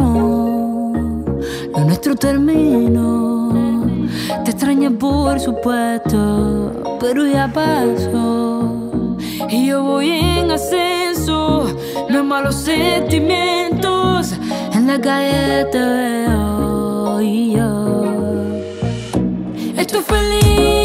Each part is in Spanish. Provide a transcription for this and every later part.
no, lo nuestro terminó. Te extrañé por supuesto, pero ya pasó. Y yo voy en ascenso, no hay malos sentimientos. En la calle te veo y yo estoy feliz.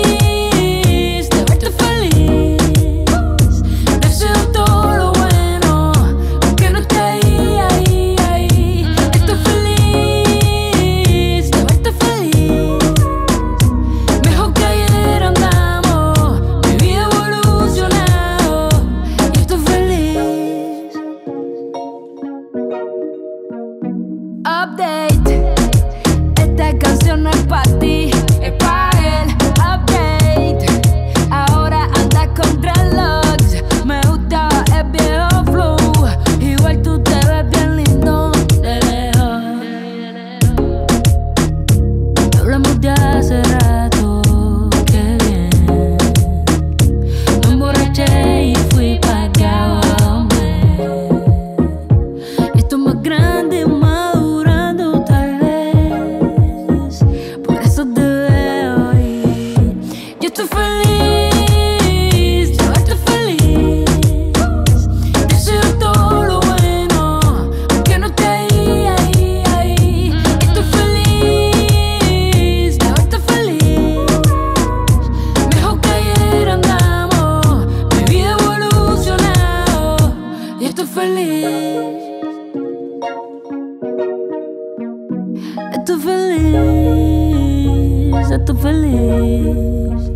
Estoy feliz,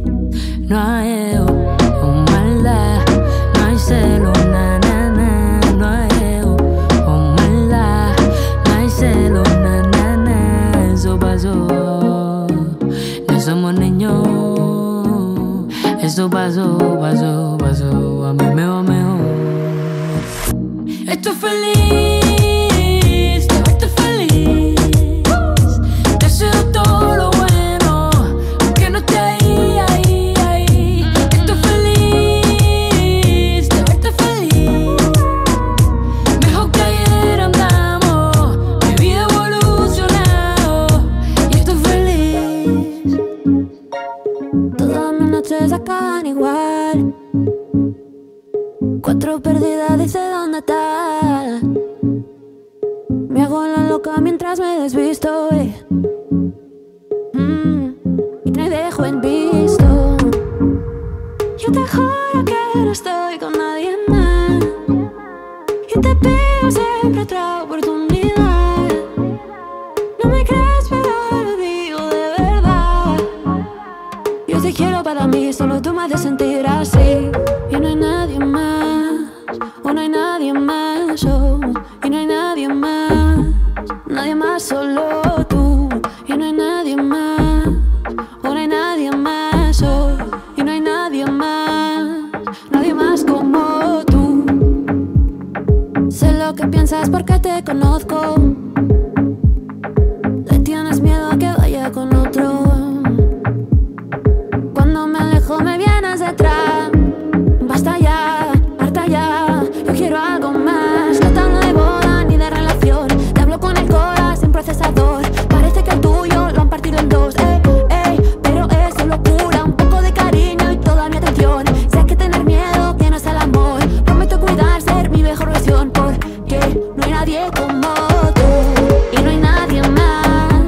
no hay ego o maldad, no hay celo, na na na. No hay ego o maldad, no hay celo, na na na. Eso pasó, no somos niños. Eso pasó, pasó, pasó, a mí me va mejor. Estoy feliz. Cuatro perdidas, dice dónde está. Me hago la loca mientras me desvisto, y te dejo en visto. Yo te juro que no estoy con nadie más, y te pido siempre otra oportunidad. No me crees, pero lo digo de verdad. Yo te quiero para mí, solo tú me haces sentir así. Y no hay nadie más, o no hay nadie más, oh. Y no hay nadie más, solo tú. Y no hay nadie más, o no hay nadie más, oh. Y no hay nadie más como tú. Sé lo que piensas porque te conozco. Le tienes miedo a que vaya con otro. Cuando me alejo me vienes detrás. Basta ya, harta ya, yo quiero algo más. No tan de boda ni de relación. Te hablo con el corazón sin procesador. Parece que el tuyo lo han partido en dos. Ey, ey, pero eso lo cura. Un poco de cariño y toda mi atención. Si hay que tener miedo, que no sea el amor. Prometo cuidar, ser mi mejor versión. Porque no hay nadie como tú. Y no hay nadie más.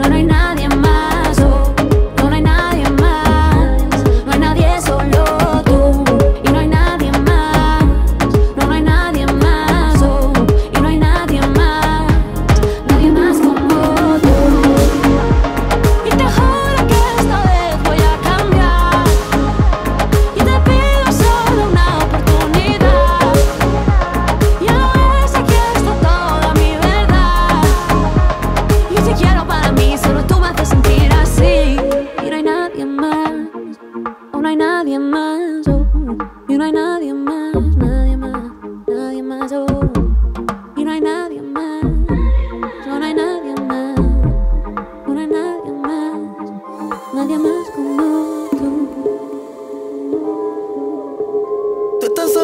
No, no hay nadie más. Oh, no, no hay nadie más. No hay nadie solo.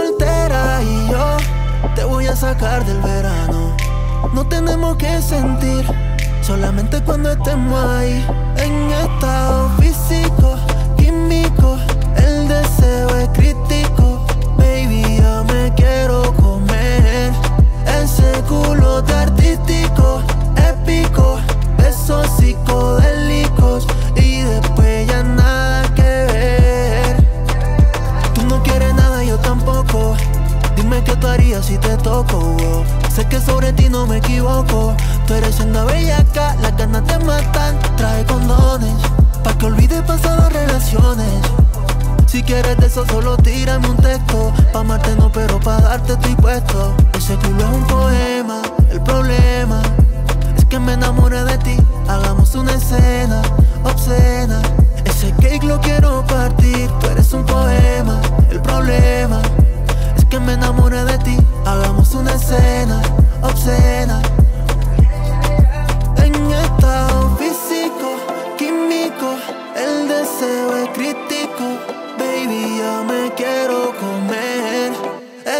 Soltera y yo te voy a sacar del verano. No tenemos que sentir, solamente cuando estemos ahí. En estado físico, químico, el deseo es crítico. Baby, yo me quiero comer ese culo de artístico, épico, besos psicodélicos y después ya nada que ver. Tú no quieres nada, yo tampoco. Dime qué tú harías si te toco, wow. Sé que sobre ti no me equivoco. Tú eres una bellaca, las ganas te matan. Trae condones, pa' que olvides pasadas relaciones. Si quieres de eso solo tírame un texto. Pa' amarte no, pero pa' darte estoy puesto. Ese culo es un poema, el problema es que me enamoré de ti. Hagamos una escena obscena. Ese cake lo quiero partir. Tú eres un poema, el problema que me enamoré de ti, hagamos una escena obscena. En estado físico, químico, el deseo es crítico. Baby, yo me quiero comer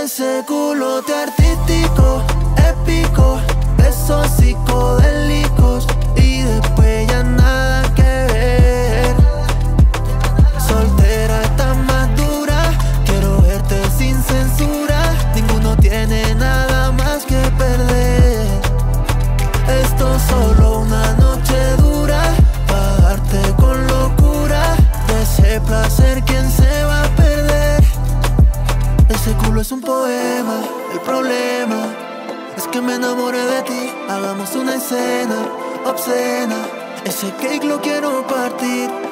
ese culote artístico, épico, besos psicodélicos y después ya nada que ver. Soltera está más dura, quiero verte sin censura. Tiene nada más que perder. Esto es solo una noche dura, pa' darte con locura. De ese placer, ¿quién se va a perder? Ese culo es un poema, el problema es que me enamoré de ti. Hagamos una escena obscena. Ese cake lo quiero partir.